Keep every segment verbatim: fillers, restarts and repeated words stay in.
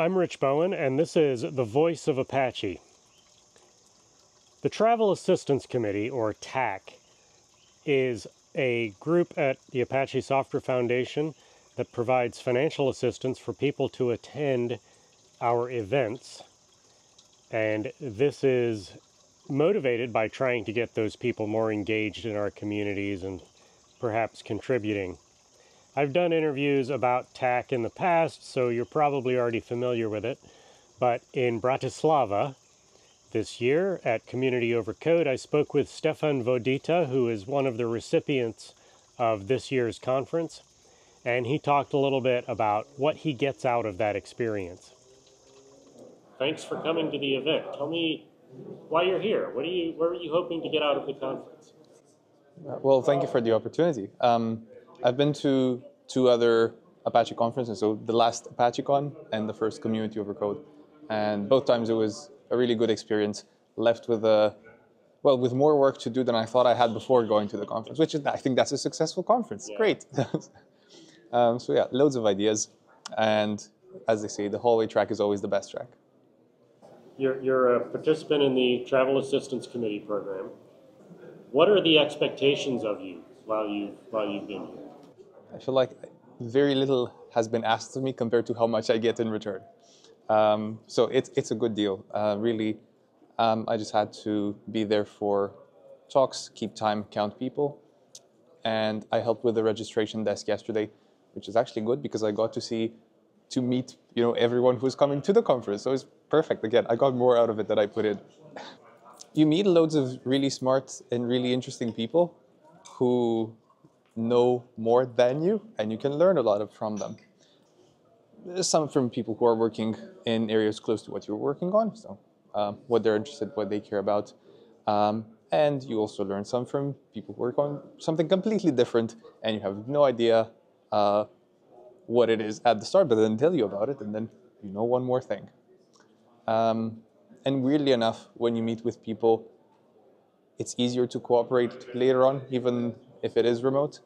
I'm Rich Bowen, and this is The Voice of Apache. The Travel Assistance Committee, or TAC, is a group at the Apache Software Foundation that provides financial assistance for people to attend our events. And this is motivated by trying to get those people more engaged in our communities and perhaps contributing. I've done interviews about TAC in the past, so you're probably already familiar with it. But in Bratislava this year at Community Over Code, I spoke with Stefan Vodita, who is one of the recipients of this year's conference. And he talked a little bit about what he gets out of that experience. Thanks for coming to the event. Tell me why you're here. What are you, what are you hoping to get out of the conference? Well, thank you for the opportunity. Um, I've been to two other Apache conferences, so the last ApacheCon and the first Community Over Code, and both times it was a really good experience. Left with a well, with more work to do than I thought I had before going to the conference, which is, I think that's a successful conference. Yeah. Great. um, so yeah, loads of ideas, and as they say, the hallway track is always the best track. You're you're a participant in the Travel Assistance Committee program. What are the expectations of you while you while you've been here? I feel like very little has been asked of me compared to how much I get in return. Um, so it's, it's a good deal, uh, really. Um, I just had to be there for talks, keep time, count people. And I helped with the registration desk yesterday, which is actually good because I got to see, to meet, you know, everyone who's coming to the conference. So it's perfect. Again, I got more out of it than I put in. You meet loads of really smart and really interesting people who know more than you, and you can learn a lot from them. Some from people who are working in areas close to what you're working on, so um, what they're interested, what they care about. Um, and you also learn some from people who work on something completely different, and you have no idea uh, what it is at the start, but then tell you about it, and then you know one more thing. Um, and weirdly enough, when you meet with people, it's easier to cooperate later on, even if it is remote.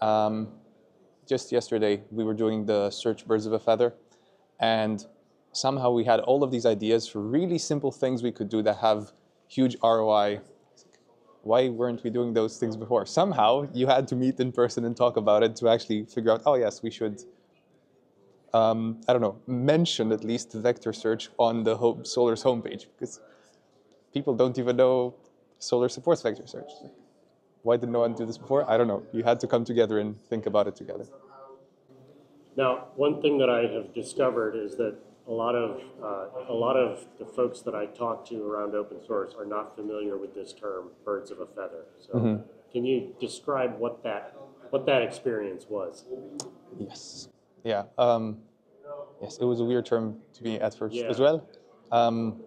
Um, just yesterday, we were doing the search birds of a feather, and somehow we had all of these ideas for really simple things we could do that have huge R O I. Why weren't we doing those things before? Somehow, you had to meet in person and talk about it to actually figure out, oh yes, we should, um, I don't know, mention at least vector search on the home, Solr's homepage, because people don't even know Solr supports vector search. Why did no one do this before? I don't know. You had to come together and think about it together. Now, one thing that I have discovered is that a lot of uh, a lot of the folks that I talk to around open source are not familiar with this term, birds of a feather. So, mm-hmm. Can you describe what that what that experience was? Yes. Yeah. Um, yes, it was a weird term to me at first, yeah, as well. Um,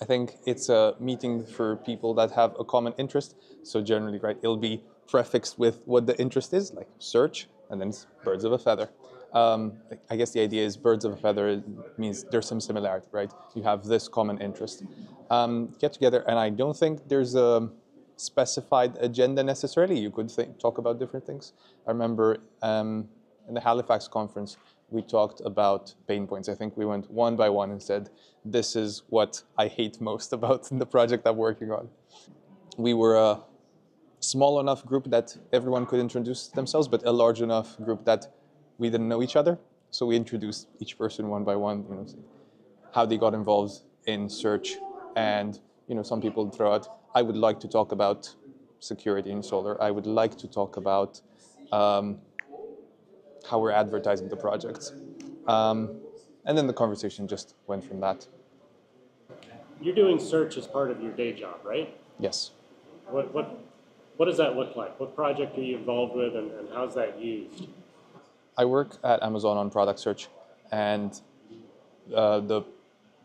I think it's a meeting for people that have a common interest. So generally, right, it'll be prefixed with what the interest is, like search, and then it's birds of a feather. Um, I guess the idea is birds of a feather means there's some similarity, right? You have this common interest. Um, get together, and I don't think there's a specified agenda necessarily. You could think, talk about different things. I remember um, in the Halifax conference, we talked about pain points. I think we went one by one and said, this is what I hate most about the project I'm working on. We were a small enough group that everyone could introduce themselves, but a large enough group that we didn't know each other. So we introduced each person one by one, you know, how they got involved in search. And you know, some people throw out, I would like to talk about security in Solr. I would like to talk about um, how we're advertising the project. Um, and then the conversation just went from that. You're doing search as part of your day job, right? Yes. What, what, what does that look like? What project are you involved with, and, and how's that used? I work at Amazon on product search, and uh, the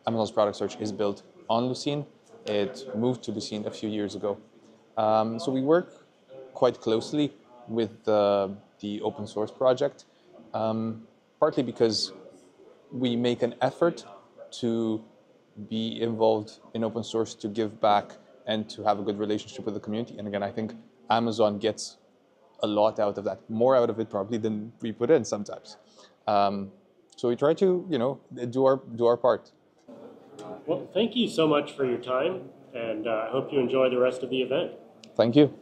Amazon's product search is built on Lucene. It moved to Lucene a few years ago. Um, so we work quite closely with the, the open source project, um, partly because we make an effort to be involved in open source, to give back, and to have a good relationship with the community. And again, I think Amazon gets a lot out of that, more out of it probably than we put in sometimes. Um, So we try to, you know, do our do our part. Well, thank you so much for your time, and I uh, hope you enjoy the rest of the event. Thank you.